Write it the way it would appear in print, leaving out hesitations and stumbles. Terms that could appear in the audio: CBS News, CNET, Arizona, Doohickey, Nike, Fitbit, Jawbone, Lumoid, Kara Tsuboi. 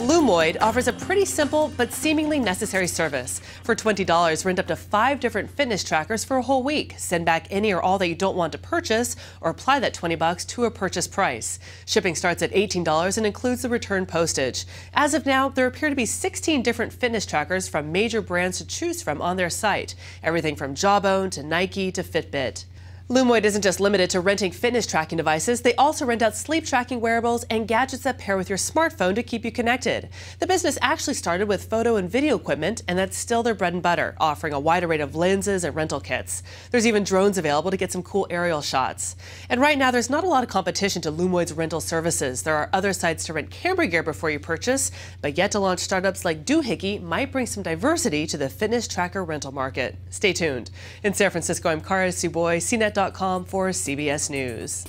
Lumoid offers a pretty simple but seemingly necessary service. For $20, rent up to 5 different fitness trackers for a whole week. Send back any or all that you don't want to purchase, or apply that $20 to a purchase price. Shipping starts at $18 and includes the return postage. As of now, there appear to be 16 different fitness trackers from major brands to choose from on their site. Everything from Jawbone to Nike to Fitbit. Lumoid isn't just limited to renting fitness tracking devices. They also rent out sleep tracking wearables and gadgets that pair with your smartphone to keep you connected. The business actually started with photo and video equipment, and that's still their bread and butter, offering a wide array of lenses and rental kits. There's even drones available to get some cool aerial shots. And right now, there's not a lot of competition to Lumoid's rental services. There are other sites to rent camera gear before you purchase, but yet to launch startups like Doohickey might bring some diversity to the fitness tracker rental market. Stay tuned. In San Francisco, I'm Kara Tsuboi, CNET.com for CBS News.